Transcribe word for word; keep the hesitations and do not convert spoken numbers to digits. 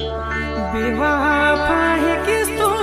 बेवफा है किस तुम।